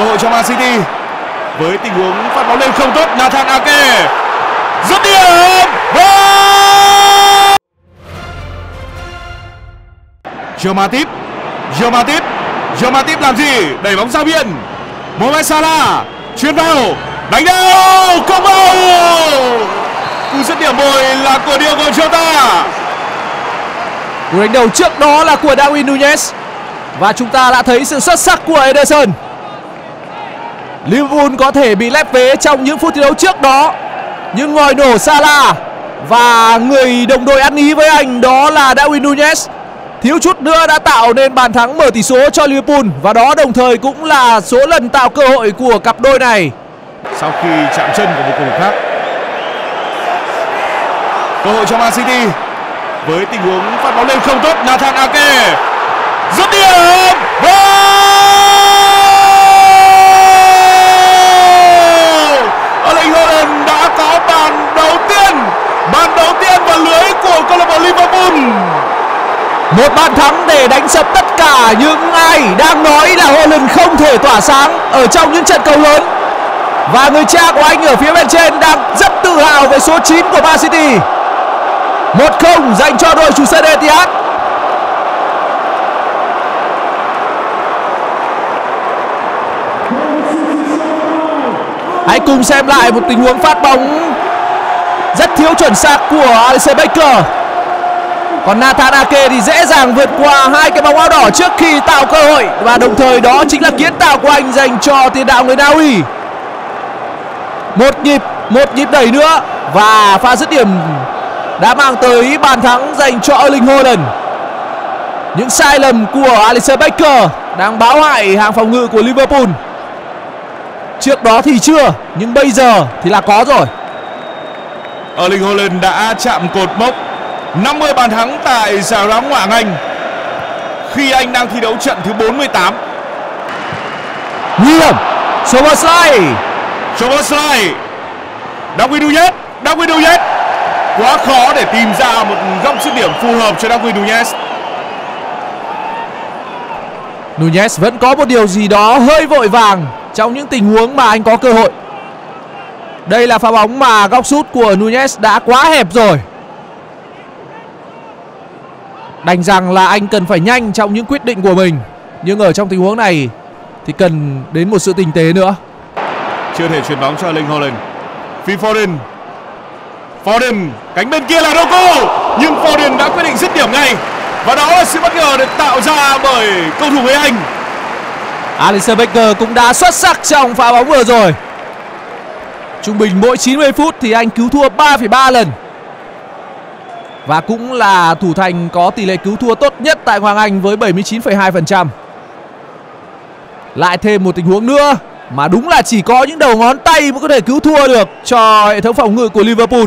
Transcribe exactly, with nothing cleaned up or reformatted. Cơ hội cho Man City với tình huống phát bóng lên không tốt. Nathan Ake dứt điểm. Jomatip, Jomatip, Jomatip làm gì? Đẩy bóng ra biên. Mohamed Salah chuyền vào, đánh đầu, combo. Cú dứt điểm bồi là của Diego Costa. Cú đánh đầu trước đó là của Darwin Núñez. Và chúng ta đã thấy sự xuất sắc của Ederson. Liverpool có thể bị lép vế trong những phút thi đấu trước đó, nhưng ngòi nổ Salah và người đồng đội ăn ý với anh đó là Darwin Núñez thiếu chút nữa đã tạo nên bàn thắng mở tỷ số cho Liverpool. Và đó đồng thời cũng là số lần tạo cơ hội của cặp đôi này. Sau khi chạm chân của một cầu thủ khác. Cơ hội cho Man City với tình huống phát bóng lên không tốt. Nathan Ake dứt điểm. Erling Haaland đã có bàn đầu tiên, bàn đầu tiên vào lưới của câu lạc bộ Liverpool. Một bàn thắng để đánh sập tất cả những ai đang nói là Haaland không thể tỏa sáng ở trong những trận cầu lớn. Và người cha của anh ở phía bên trên đang rất tự hào về số chín của Man City. một không dành cho đội chủ sân Etihad. Hãy cùng xem lại một tình huống phát bóng rất thiếu chuẩn xác của Alisson Becker. Còn Nathan Ake thì dễ dàng vượt qua hai cái bóng áo đỏ trước khi tạo cơ hội. Và đồng thời đó chính là kiến tạo của anh dành cho tiền đạo người Na Uy. Một nhịp, một nhịp đẩy nữa. Và pha dứt điểm đã mang tới bàn thắng dành cho Erling Haaland. Những sai lầm của Alisson Becker đang báo hại hàng phòng ngự của Liverpool. Trước đó thì chưa, nhưng bây giờ thì là có rồi. Erling Haaland đã chạm cột mốc năm mươi bàn thắng tại giải Ngoại hạng Anh khi anh đang thi đấu trận thứ bốn mươi tám. Nguy hiểm. Szoboszlai, Szoboszlai, Darwin Núñez, Darwin Núñez. Quá khó để tìm ra một góc dứt điểm phù hợp cho Darwin Núñez. Núñez vẫn có một điều gì đó hơi vội vàng trong những tình huống mà anh có cơ hội. Đây là pha bóng mà góc sút của Núñez đã quá hẹp rồi. Đành rằng là anh cần phải nhanh trong những quyết định của mình, nhưng ở trong tình huống này thì cần đến một sự tinh tế nữa. Chưa thể chuyền bóng cho Erling Haaland. Phil Foden, Foden cánh bên kia là Doku, nhưng Foden đã quyết định dứt điểm ngay. Và đó là sự bất ngờ được tạo ra bởi cầu thủ người Anh. Alisson Becker cũng đã xuất sắc trong pha bóng vừa rồi. Trung bình mỗi chín mươi phút thì anh cứu thua ba phẩy ba lần. Và cũng là thủ thành có tỷ lệ cứu thua tốt nhất tại Hoàng Anh với bảy mươi chín phẩy hai phần trăm. Lại thêm một tình huống nữa mà đúng là chỉ có những đầu ngón tay mới có thể cứu thua được cho hệ thống phòng ngự của Liverpool.